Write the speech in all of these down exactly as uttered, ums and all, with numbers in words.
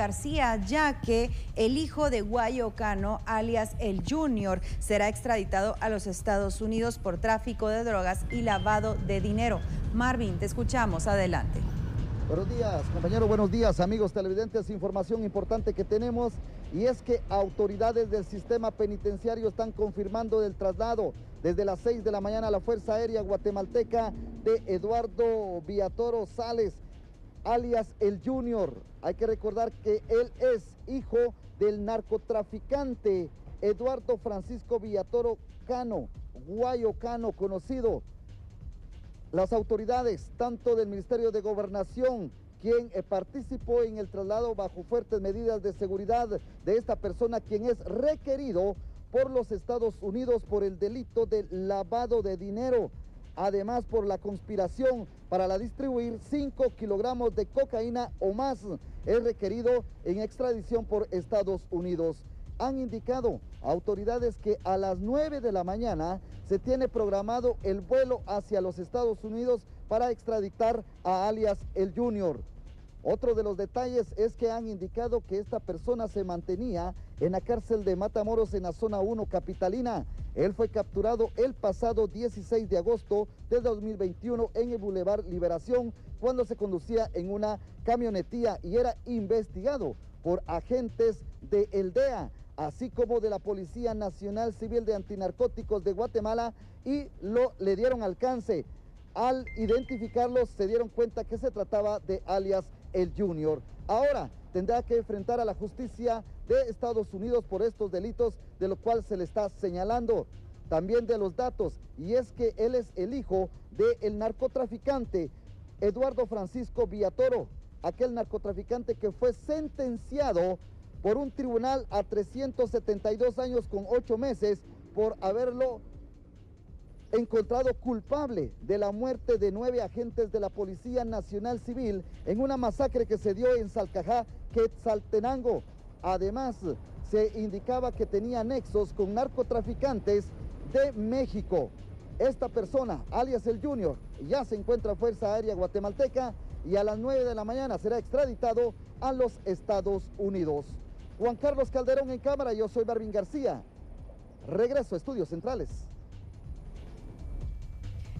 García, ya que el hijo de Guayo Cano, alias El Junior, será extraditado a los Estados Unidos por tráfico de drogas y lavado de dinero. Marvin, te escuchamos. Adelante. Buenos días, compañeros, buenos días, amigos televidentes. Información importante que tenemos, y es que autoridades del sistema penitenciario están confirmando el traslado desde las seis de la mañana a la Fuerza Aérea Guatemalteca de Eduardo Villatoro Sales, alias El Junior. Hay que recordar que él es hijo del narcotraficante Eduardo Francisco Villatoro Cano, Guayo Cano, conocido. Las autoridades, tanto del Ministerio de Gobernación, quien eh, participó en el traslado bajo fuertes medidas de seguridad de esta persona, quien es requerido por los Estados Unidos por el delito de lavado de dinero, además por la conspiración para la distribuir cinco kilogramos de cocaína o más, es requerido en extradición por Estados Unidos. Han indicado autoridades que a las nueve de la mañana se tiene programado el vuelo hacia los Estados Unidos para extraditar a alias El Junior. Otro de los detalles es que han indicado que esta persona se mantenía en la cárcel de Matamoros en la zona uno capitalina. Él fue capturado el pasado dieciséis de agosto de dos mil veintiuno en el Boulevard Liberación cuando se conducía en una camionetilla y era investigado por agentes del D E A, así como de la Policía Nacional Civil de Antinarcóticos de Guatemala, y lo, le dieron alcance. Al identificarlos se dieron cuenta que se trataba de alias El Junior. Ahora tendrá que enfrentar a la justicia de Estados Unidos por estos delitos, de lo cual se le está señalando. También de los datos, y es que él es el hijo del narcotraficante Eduardo Francisco Villatoro, aquel narcotraficante que fue sentenciado por un tribunal a trescientos setenta y dos años con ocho meses por haberlo encontrado culpable de la muerte de nueve agentes de la Policía Nacional Civil en una masacre que se dio en Salcajá, Quetzaltenango. Además, se indicaba que tenía nexos con narcotraficantes de México. Esta persona, alias El Junior, ya se encuentra en Fuerza Aérea Guatemalteca y a las nueve de la mañana será extraditado a los Estados Unidos. Juan Carlos Calderón en cámara, yo soy Marvin García. Regreso a Estudios Centrales.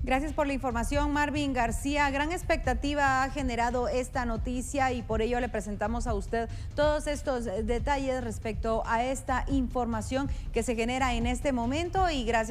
Gracias por la información, Marvin García. Gran expectativa ha generado esta noticia y por ello le presentamos a usted todos estos detalles respecto a esta información que se genera en este momento, y gracias.